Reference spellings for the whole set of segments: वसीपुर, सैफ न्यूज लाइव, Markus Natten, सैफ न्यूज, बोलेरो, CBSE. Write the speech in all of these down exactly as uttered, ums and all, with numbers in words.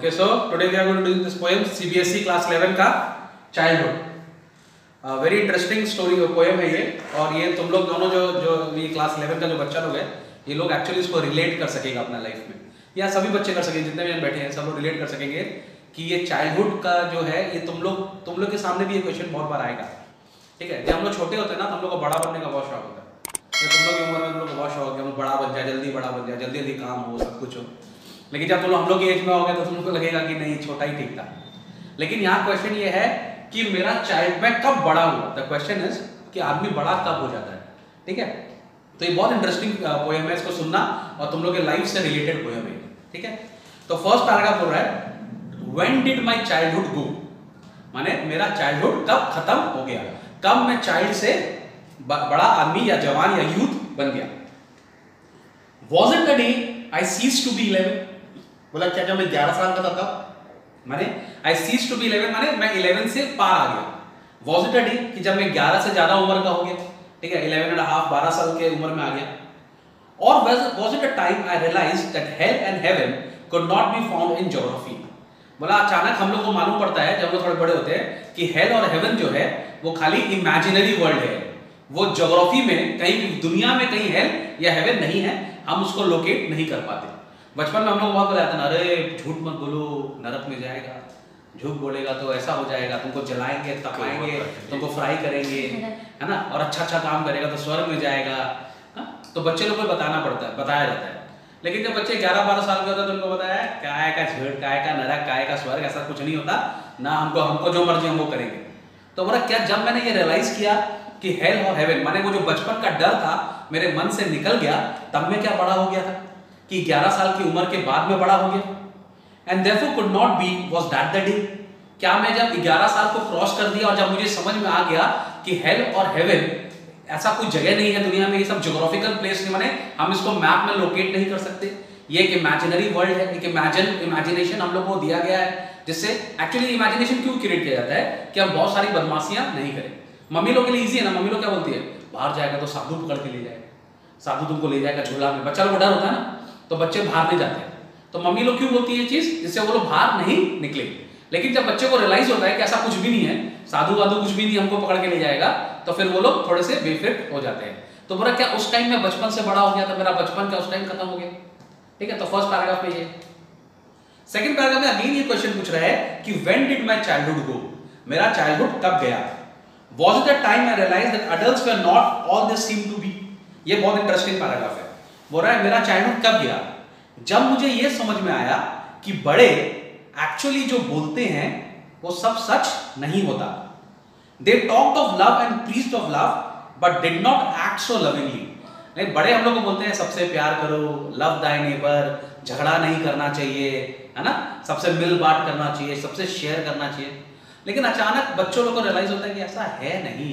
Okay, so today we are going to do this poem C B S E class eleven का childhood. Uh, very interesting story का poem है ये और ये तुम लोग दोनों जो जो ये class eleven का जो बच्चा लोग है ये लोग actually इसको relate कर सकेगा अपना life में या सभी बच्चे कर सकेंगे जितने भी यहाँ बैठे हैं सब लोग relate कर सकेंगे कि ये childhood का जो है ये तुम लोग तुम लोग के सामने भी ये question बहुत बार आएगा. ठीक है, जब हम लोग छोटे होते हैं ना हम लोग को बड़ा बनने का बहुत शौक होता है. जब तुम लोग की उम्र में हम लोग को बहुत शौक है हम बड़ा बन जाए, जल्दी बड़ा बन जाए, जल्दी जल्दी काम हो, सब कुछ हो. लेकिन जब तुम लोग हम लोग की एज में हो गए तो तुम लोग को लगेगा कि नहीं छोटा ही ठीक था. लेकिन यहाँ क्वेश्चन ये है कि मेरा चाइल्ड में कब बड़ा हुआ. द क्वेश्चन इज कि आदमी बड़ा कब हो जाता है. ठीक है, तो ये बहुत इंटरेस्टिंग पोएम है, इसको सुनना और तुम लोग के लाइफ से रिलेटेड पोएम है. ठीक है, तो फर्स्ट पैराग्राफ बोल रहा है when did my childhood go, माने मेरा चाइल्डहुड कब खत्म हो गया, कब मैं चाइल्ड से बड़ा आदमी या जवान या यूथ बन गया. Was it the day I cease to be eleven, बोला क्या जब मैं ग्यारह साल का था माने I ceased to be eleven, माने मैं eleven से पार आ गया. Was it a day कि जब मैं ग्यारह से ज्यादा उम्र का हो गया. ठीक है, eleven and a half बारह साल के उम्र में आ गया. और was, was it a time I realized that hell and heaven could not be found in geography, बोला अचानक हम लोग को मालूम पड़ता है जब वो थोड़े बड़े होते हैं कि hell और heaven जो है वो खाली इमेजिनरी वर्ल्ड है, वो ज्योग्राफी में कहीं दुनिया में कहीं hell या heaven नहीं है, हम उसको लोकेट नहीं कर पाते. बचपन में हम लोग बहुत बोलते ना, अरे झूठ मत बोलो नरक में जाएगा, झूठ बोलेगा तो ऐसा हो जाएगा, तुमको जलाएंगे तपाएंगे, तुमको फ्राई करेंगे, है ना, और अच्छा अच्छा काम करेगा तो स्वर्ग में जाएगा. हा? तो बच्चे लोग को बताना पड़ता है, बताया जाता है. लेकिन जब बच्चे ग्यारह बारह साल के होते तो उनको बताया काय का झूठ, काय का नरक, काय का स्वर्ग, ऐसा कुछ नहीं होता ना, हमको हमको जो मर्जी हम वो करेंगे. तो बोला क्या जब मैंने ये रियलाइज किया कि हेल और हेवन माने वो जो बचपन का डर था मेरे मन से निकल गया, तब मैं क्या बड़ा हो गया था कि ग्यारह साल की उम्र के बाद में बड़ा हो गया. And therefore could not be was that the day, क्या मैं जब ग्यारह साल को क्रॉस कर दिया और जब मुझे समझ में आ गया कि हेल और हेवन ऐसा कोई जगह नहीं है दुनिया में, ये सब ज्योग्राफिकल प्लेस नहीं, माने हम इसको मैप में लोकेट नहीं कर सकते, ये एक इमेजिनरी वर्ल्ड है, एक इमेजिन इमेजिनेशन हम लोग को दिया गया है, जिससे एक्चुअली इमेजिनेशन क्यों क्रिएट किया जाता है कि हम बहुत सारी बदमाशियां नहीं करें. मम्मी लोग के लिए ईजी है ना, मम्मी लोग क्या बोलती है बाहर जाएगा तो साधु पकड़ के ले जाएगा, साधु तुमको ले जाएगा झूला में, बच्चा लोग को डर होता है ना तो बच्चे बाहर नहीं जाते हैं. तो मम्मी लोग क्यों बोलती है ये चीज, जिससे वो लोग बाहर नहीं निकले. लेकिन जब बच्चे को रियलाइज होता है कि ऐसा कुछ भी नहीं है, साधु वाधु कुछ भी नहीं हमको पकड़ के ले जाएगा, तो फिर वो लोग थोड़े से बेफिक्र हो जाते हैं. तो बोला क्या उस टाइम में बचपन से बड़ा हो गया, तो मेरा बचपन क्या उस टाइम खत्म हो गया. ठीक है, तो फर्स्ट पैराग्राफ में ये. सेकेंड पैराग्राफ में अगेन ये क्वेश्चन पूछ रहा है कि when did my childhood go, मेरा चाइल्डहुड कब गया. Was it a time I realise that adults were not all they seem to be, ये बहुत इंटरेस्टिंग पैराग्राफ है. बोल रहा है मेरा चाइल्डहुड कब गया, जब मुझे ये समझ में आया कि बड़े एक्चुअली जो बोलते हैं वो सब सच नहीं होता. They talked of love and preached of love but did not act so lovingly, नहीं बड़े हम लोग को बोलते हैं सबसे प्यार करो, लव दाई नेबर, झगड़ा नहीं करना चाहिए, है ना, सबसे मिल बांट करना चाहिए, सबसे शेयर करना चाहिए. लेकिन अचानक बच्चों लोग को रियलाइज होता है कि ऐसा है नहीं,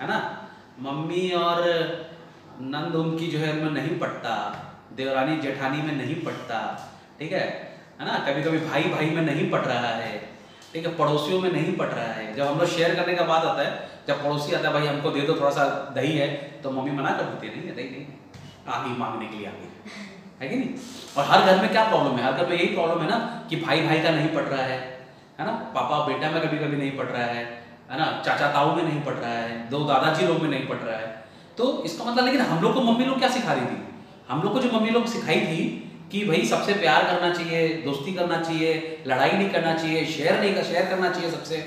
है ना, मम्मी और नंद की जो है मैं नहीं पटता, देवरानी जेठानी में नहीं पटता. ठीक है, है ना, कभी कभी भाई भाई में नहीं पट रहा है. ठीक है, पड़ोसियों में नहीं पट रहा है. जब हम लोग शेयर करने का बात आता है, जब पड़ोसी आता है भाई हमको दे दो थोड़ा सा दही है, तो मम्मी मना कर देती है नहीं है दही नहीं, आगे मांगने के लिए आगे है कि नहीं. और हर घर में क्या प्रॉब्लम है, हर घर में यही प्रॉब्लम है ना कि भाई भाई का नहीं पट रहा है, है ना, पापा बेटा में कभी कभी नहीं पट रहा है, है ना, चाचा ताऊ में नहीं पट रहा है, दो दादाजी लोग में नहीं पट रहा है. तो इसका मतलब, लेकिन हम लोग को मम्मी लोग क्या सिखा रही थी, हम लोग को जो मम्मी लोग सिखाई थी कि भाई सबसे प्यार करना चाहिए, दोस्ती करना चाहिए, लड़ाई नहीं करना चाहिए, शेयर नहीं कर शेयर करना चाहिए सबसे,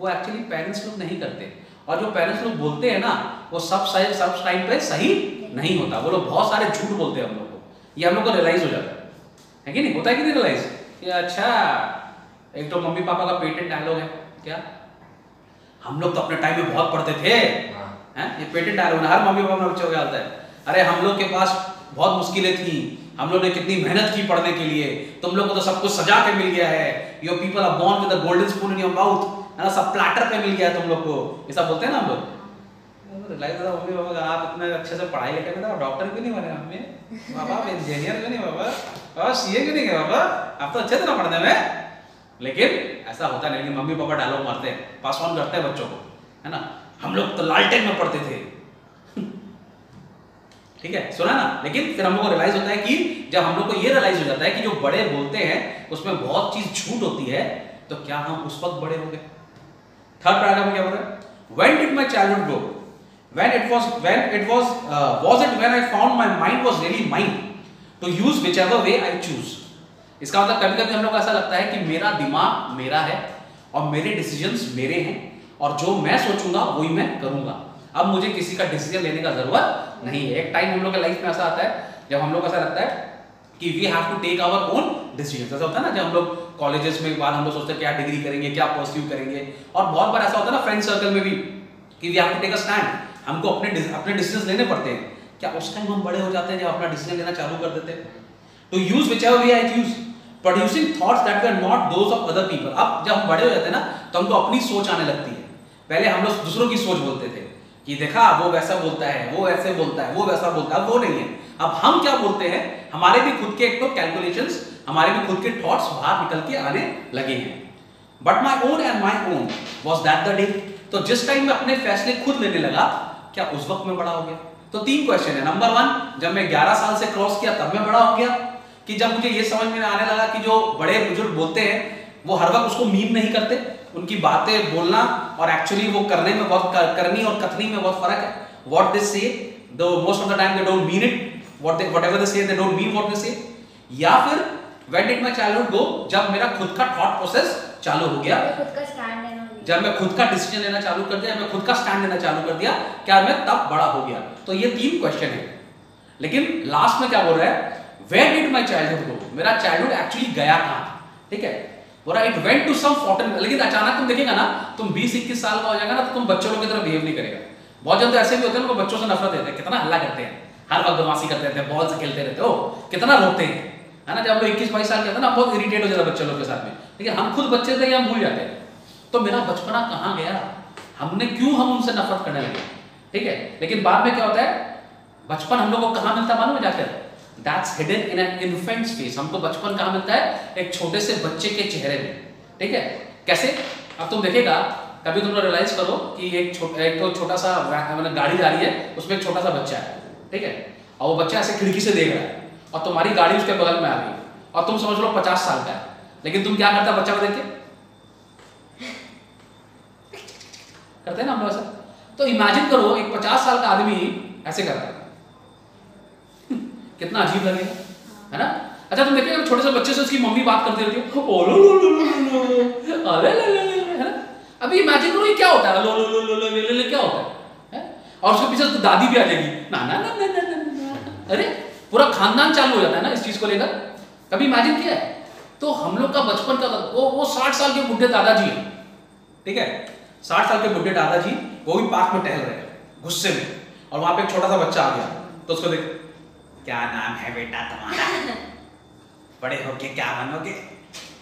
वो एक्चुअली पेरेंट्स लोग नहीं करते. और जो पेरेंट्स लोग बोलते हैं ना वो सब सही सब टाइम पे सही नहीं होता, वो लोग बहुत सारे झूठ बोलते हैं हम लोग को, ये हम लोग को रियलाइज हो जाता है. है कि नहीं, होता है कि नहीं रियलाइज कि अच्छा, एक तो मम्मी पापा का पेटेंट डायलॉग है क्या, हम लोग तो अपने टाइम में बहुत पढ़ते थे, है ये पेटेंट डायलॉग हर मम्मी पापा बच्चों का आता है, अरे हम लोग के पास बहुत मुश्किलें थी, हम लोग ने कितनी मेहनत की पढ़ने के लिए, तुम लोग को तो सब कुछ सजा के मिल गया है, your people are born with a golden spoon in your mouth, है ना, सब प्लेटर पे मिल गया है तुम लोग को, ये सब बोलते हैं ना हम लोग. मम्मी पापा आप इतना अच्छे से पढ़ाई लिखाई में डॉक्टर क्यों नहीं बने, मम्मी बाबा आप इंजीनियर क्यों नहीं, बाबा बाबा सी ए क्यों नहीं गए, बाबा आप तो अच्छे से ना पढ़ने में. लेकिन ऐसा होता नहीं, लेकिन मम्मी पापा डायलॉग मारते हैं, पास ऑन करते हैं बच्चों को, है ना, हम लोग तो लालटेन में पढ़ते थे ठीक है, सुना ना। लेकिन फिर हम लोग को रियलाइज होता है कि जब हम लोग को ये रियलाइज हो जाता है कि जो बड़े बोलते हैं उसमें बहुत चीज झूठ होती है, तो क्या हम उस वक्त बड़े हो गए। थर्ड पैराग्राफ में क्या बोल रहा है, when did my childhood go, when it was when it was was it when I found my mind was really mine to use whichever way I choose. इसका मतलब कभी कभी हम लोग को ऐसा लगता है कि मेरा दिमाग मेरा है और मेरे डिसीजंस मेरे हैं और जो मैं सोचूंगा वही मैं करूंगा, अब मुझे किसी का डिसीजन लेने का जरूरत नहीं है। एक टाइम हम लोग के लाइफ में ऐसा आता है जब हम लोग ऐसा लगता है कि we have to take our own decision. ऐसा होता है ना जब हम लोग कॉलेजेस में एक बार हम लोग सोचते हैं क्या डिग्री करेंगे, क्या परस्यू करेंगे, और बहुत बार ऐसा होता है ना फ्रेंड सर्कल में भी कि we have to take a stand, हमको अपने अपने डिसीजन लेने पड़ते हैं। क्या उस टाइम हम बड़े हो जाते हैं जब अपना डिसीजन लेना चालू कर देते हैं। To use whichever way I choose producing thoughts that were not those of other people। अब जब हम बड़े हो जाते हैं ना तो हमको अपनी सोच आने लगती है। पहले हम लोग दूसरों की सोच बोलते थे कि देखा वो वैसा बोलता है, वो ऐसे बोलता है, वो वैसा बोलता है, वो नहीं है। अब हम क्या बोलते हैं, हमारे भी खुद के एक तो कैलकुलेशंस, हमारे भी खुद के थॉट्स बाहर निकल के आने लगे हैं। But my own and my own was that the day, तो जिस टाइम मैं अपने फैसले खुद लेने लगा क्या उस वक्त में बड़ा हो गया। तो तीन क्वेश्चन है। नंबर वन, जब मैं ग्यारह साल से क्रॉस किया तब मैं बड़ा हो गया कि जब मुझे ये समझ में आने लगा कि जो बड़े बुजुर्ग बोलते हैं वो हर वक्त उसको मीम नहीं करते, उनकी बातें बोलना और एक्चुअली वो करने में बहुत कर, करनी और कथनी में बहुत फर्क है। What they say the most of the time they don't mean it, what they whatever they say they don't mean what they say. या फिर when did my childhood go, जब मेरा खुद का थॉट प्रोसेस चालू हो गया, खुद का स्टैंड लेना, जब मैं खुद का डिसीजन लेना चालू कर दिया, मैं खुद का स्टैंड लेना चालू कर दिया, क्या मैं तब बड़ा हो गया। तो ये तीन क्वेश्चन है। लेकिन लास्ट में क्या बोल रहा है, Where did my childhood go? मेरा childhood actually गया कहाँ, ठीक है। बोला it went to some foreign, लेकिन अचानक तुम देखेगा ना तुम बीस इक्कीस साल का हो जाएगा ना तो तुम बच्चों लोगों की तरह बिहेव नहीं करेगा। बहुत जन तो ऐसे भी होते हैं उनको बच्चों से नफरत रहता है, कितना हल्ला करते हैं, हर वक्त बदमाशी करते रहते हैं, बॉल से खेलते रहते हो, कितना रोते हैं, है ना। जब लोग इक्कीस बाईस साल के होते ना बहुत इरिटेट हो जाता है बच्चों लोग के साथ में, लेकिन हम खुद बच्चे थे या भूल जाते हैं तो मेरा बचपना कहाँ गया, हमने क्यों हम उनसे नफरत करने लगे, ठीक है। लेकिन बाद में क्या होता है, बचपन हम लोग को कहाँ मिलता मालूम है, जाकर That's hidden in an infant's face। हमको बचपन कहाँ मिलता है, एक छोटे से बच्चे के चेहरे में, ठीक है। कैसे, अब तुम देखेगा कभी तुम लोग रियलाइज करो कि एक छोटा एक तो छोटा सा मतलब गाड़ी जा रही है, उसमें एक छोटा सा बच्चा है, ठीक है, और वो बच्चा ऐसे खिड़की से देख रहा है और तुम्हारी गाड़ी उसके बगल में आ रही है और तुम समझ लो पचास साल का है, लेकिन तुम क्या करता बच्चा को देख के करते हैं ना हम लोग ऐसा। तो इमेजिन करो एक पचास साल का आदमी ऐसे कर रहा है, कितना अजीब लगेगा, है ना। अच्छा तुम देखिए छोटे से बच्चे से उसकी मम्मी बात करती रहती है, लो लो लो लो लो अरे ले ले, है ना। अभी इमेजिन करो ये क्या होता है, लो लो लो लो ले ले क्या होता है, और उसके पीछे तो दादी भी आ जाएगी, ना ना ना ना ना, अरे पूरा खानदान चालू हो जाता है ना इस चीज को लेकर। कभी इमेजिन किया है, तो हम लोग का बचपन का वो वो साठ साल के बुढ़े दादाजी है, ठीक है, साठ साल के बुढ़े दादाजी वो भी पार्क में टहल रहे हैं गुस्से में, और वहां पे एक छोटा सा बच्चा आ गया तो उसको देख, क्या नाम है बेटा तुम्हारा, बड़े होके क्या बनोगे,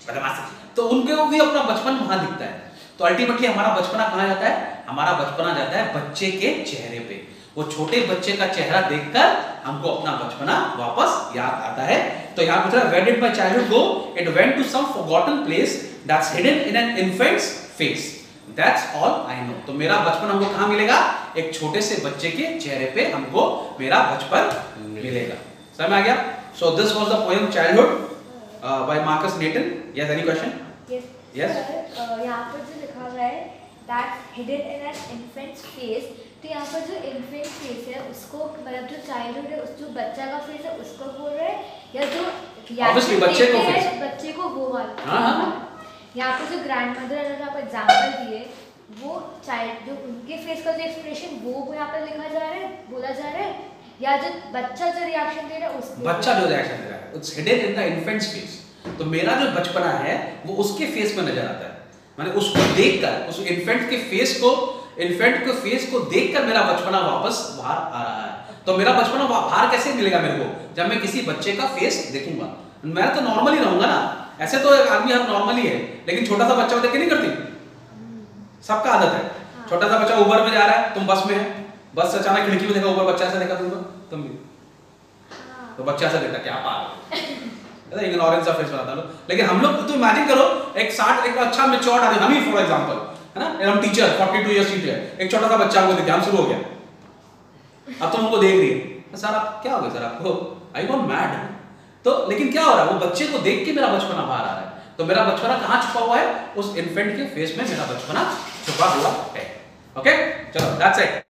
बदमाशी। तो उनके वो भी अपना बचपन वहां दिखता है। तो अल्टीमेटली हमारा बचपना कहाँ जाता है, हमारा बचपना जाता है बच्चे के चेहरे पे। वो छोटे बच्चे का चेहरा देखकर हमको अपना बचपना वापस याद आता है। तो यहाँ पूछ रहा है, where did my childhood go? It went to some forgotten place that's hidden in an infant's face. That's all I know. तो मेरा बचपन हमको कहाँ मिलेगा, एक छोटे से बच्चे के चेहरे पे हमको मेरा बचपन मिलेगा। समझ आ गया। So this was the poem Childhood uh, by Markus Natten. Yes, any question? Yes. Yes. Sir, uh, यहाँ पर जो लिखा हुआ है that's hidden in an infant's face, तो यहाँ पर जो infant face है उसको मतलब जो childhood है, उस जो बच्चा का face है उसको बोल रहे हैं या जो obviously बच्चे को face, बच्चे को वो वाला। हाँ हाँ। यहाँ पर जो ग्रैंड मदर ने आप एग्जाम्पल दिए वो चाइल्ड जो उनके फेस का जो एक्सप्रेशन वो वो यहाँ पर लिखा जा रहा है, बोला जा रहा है, या जो बच्चा जो रिएक्शन दे रहा है उसको, बच्चा जो रिएक्शन दे रहा है it's hidden in the infant's face. तो मेरा जो बचपना है वो उसके फेस में नजर आता है, माने उसको देखकर, उस इन्फेंट के फेस को, इन्फेंट के फेस को देखकर मेरा बचपना वापस बाहर आ रहा है। तो मेरा बचपना बाहर कैसे मिलेगा मेरे को, जब मैं किसी बच्चे का फेस देखूंगा। मैं तो नॉर्मल ही रहूंगा ना, ऐसे तो आदमी हम नॉर्मल ही है, लेकिन छोटा सा बच्चा देख के नहीं करती, सबका आदत है। छोटा सा बच्चा उबर में जा रहा है, तुम बस में है, बस से अचानक खिड़की में देखा उबर बच्चा ऐसा देखा, तुमको तुम भी तो बच्चा ऐसा देखा, क्या पागल, इग्नोरेंस ऑफ फेस बताता हूं। लेकिन हम लोग तुम इमेजिन करो एक साठ एक अच्छा मैच्योर्ड आदमी, हम ही फॉर एग्जांपल है ना, हम teacher forty two years teacher, एक छोटा सा बच्चा हमको दिखा, हम शुरू हो गया, अब तुम हमको देख रही है, सर आप क्या हो गए सर आपको, आई गॉट मैड। तो लेकिन क्या हो रहा है, वो बच्चे को देख के मेरा बचपना बाहर आ रहा है। तो मेरा बचपना कहाँ छुपा हुआ है, उस इन्फेंट के फेस में मेरा बचपना छुपा हुआ है। ओके, चलो दैट्स इट।